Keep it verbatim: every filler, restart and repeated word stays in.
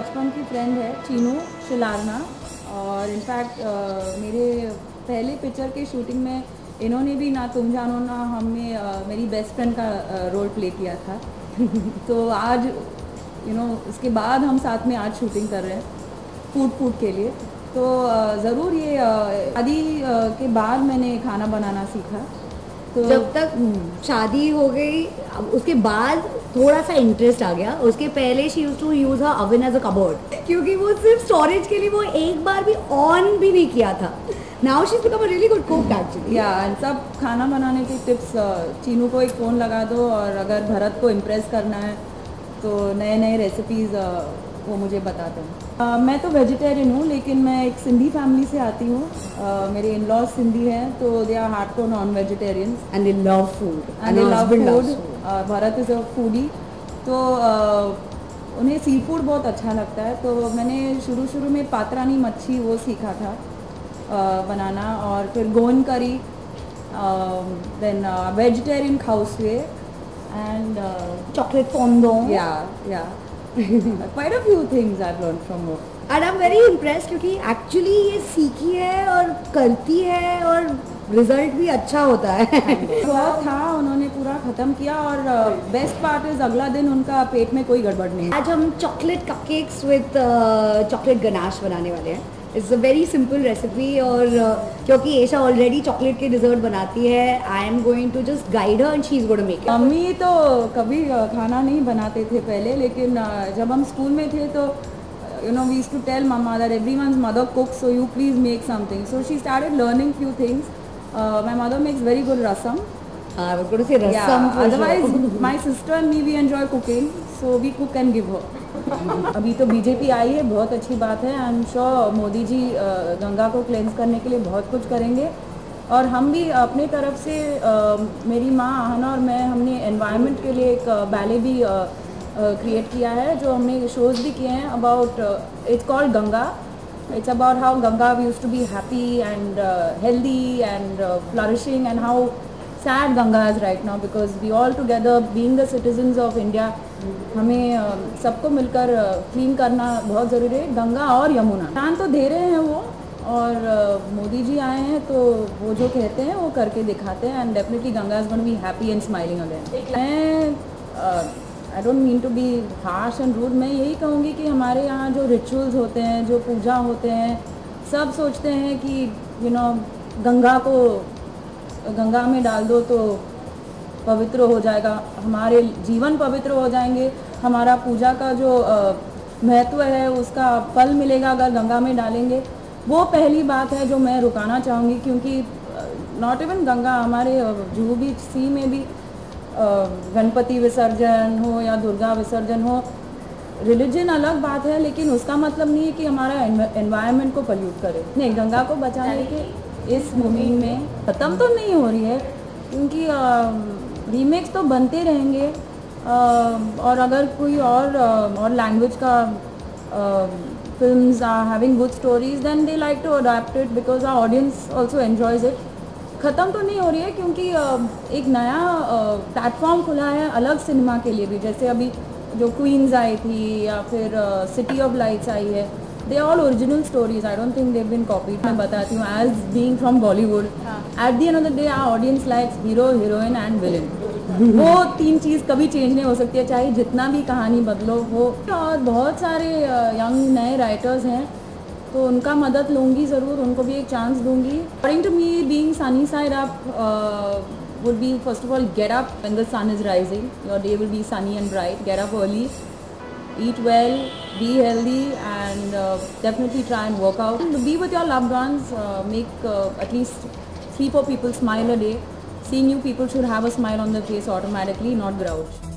बचपन की फ्रेंड है चीनो शिलारना, और इनफैक्ट मेरे पहले पिक्चर के शूटिंग में इन्होंने भी ना तुम जानो ना हमने मेरी बेस्ट फ्रेंड का रोल प्ले किया था। तो आज यू नो इसके बाद हम साथ में आज शूटिंग कर रहे हैं फूड फूड के लिए। तो ज़रूर ये शादी के बाद मैंने खाना बनाना सीखा। तो जब तक शादी हो गई उसके बाद थोड़ा सा इंटरेस्ट आ गया। उसके पहले she used to use her oven as a cupboard, क्योंकि वो सिर्फ स्टोरेज के लिए वो एक बार भी ऑन भी नहीं किया था। Now she is become a really good cook actually. या सब खाना बनाने की टिप्स, चीनू को एक फ़ोन लगा दो और अगर भरत को इम्प्रेस करना है तो नए नए रेसिपीज़ वो मुझे बताते हैं। मैं तो वेजिटेरियन हूँ, लेकिन मैं एक सिंधी फैमिली से आती हूँ। मेरे इन लॉज सिंधी हैं, तो they are hardcore non vegetarians and they love food and they love food. Bharat is a foodie, तो उन्हें सी फूड बहुत अच्छा लगता है। तो मैंने शुरू शुरू में पात्रानी मच्छी वो सीखा था बनाना, और फिर गोन curry, then vegetarian khow suey and chocolate fondue. या या Quite a few things I've learned from her. And I'm very impressed क्योंकि actually ये सीखी है और करती है और रिजल्ट भी अच्छा होता है। बहुत था, उन्होंने पूरा ख़त्म किया। और बेस्ट पार्ट इज अगला दिन उनका पेट में कोई गड़बड़ नहीं। आज हम chocolate cupcakes with chocolate ganache बनाने वाले हैं। It's a very simple recipe, और क्योंकि एशा ऑलरेडी चॉकलेट के डिजर्ट बनाती है, I am going to just guide her and she is going to make it. Mummy तो कभी खाना नहीं बनाते थे पहले, लेकिन जब हम स्कूल में थे तो you know we used to tell my mother everyone's mother cooks, so you please make something. So she started learning few things. My mother makes very good rasam. I was going to say rasam. Yeah, otherwise my sister and me we enjoy cooking, so we cook and give her. अभी तो BJP आई है, बहुत अच्छी बात है। I am sure Modi ji Ganga को cleanse करने के लिए बहुत कुछ करेंगे, और हम भी अपने तरफ से uh, मेरी माँ आहना और मैं हमने एनवायरनमेंट के लिए एक बैले भी क्रिएट uh, uh, किया है, जो हमने शोज भी किए हैं about. It's called Ganga, it's about how Ganga we used to be happy and healthy and flourishing, and how sad Ganga is right now because we all together being the citizens of India, हमें uh, सबको मिलकर clean uh, करना बहुत ज़रूरी है। गंगा और यमुना दान तो दे रहे हैं वो, और uh, मोदी जी आए हैं तो वो जो कहते हैं वो करके दिखाते हैं, and definitely Ganga is going to be happy and smiling again. मैं uh, I don't mean to be harsh and rude, मैं यही कहूँगी कि हमारे यहाँ जो rituals होते हैं, जो पूजा होते हैं, सब सोचते हैं कि you know गंगा को गंगा में डाल दो तो पवित्र हो जाएगा, हमारे जीवन पवित्र हो जाएंगे, हमारा पूजा का जो महत्व है उसका फल मिलेगा अगर गंगा में डालेंगे। वो पहली बात है जो मैं रुकाना चाहूँगी, क्योंकि नॉट इवन गंगा, हमारे जुहू बीच सी में भी गणपति विसर्जन हो या दुर्गा विसर्जन हो, रिलीजन अलग बात है, लेकिन उसका मतलब नहीं है कि हमारा एनवायरनमेंट को पल्यूट करे। नहीं, गंगा को बचाने के इस मूवमेंट में ख़त्म तो नहीं हो रही है, क्योंकि रीमेक्स तो बनते रहेंगे, आ, और अगर कोई और आ, और लैंग्वेज का films are having good stories then they like to adopt it because our audience also enjoys it. ख़त्म तो नहीं हो रही है, क्योंकि आ, एक नया प्लेटफॉर्म खुला है अलग सिनेमा के लिए भी, जैसे अभी जो क्वींस आई थी या फिर सिटी ऑफ लाइट्स आई है, they are all original stories. I don't think they've been copied. मैं बताती हूँ as being from Bollywood, at the end of the day our audience likes hero, heroine and villain. वो तीन चीज़ कभी change नहीं हो सकती है, चाहे जितना भी कहानी बदलो हो। और बहुत सारे यंग नए राइटर्स हैं, तो उनका मदद लूँगी ज़रूर, उनको भी एक चांस दूँगी। According to me, being sunny side up uh, would be first of all get up when the sun is rising. Your day will be sunny and bright. Get up early. Eat well, be healthy, and uh, definitely try and work out. And be with your loved ones. Uh, make uh, at least three, four people smile a day. Seeing new people should have a smile on their face automatically, not grouch.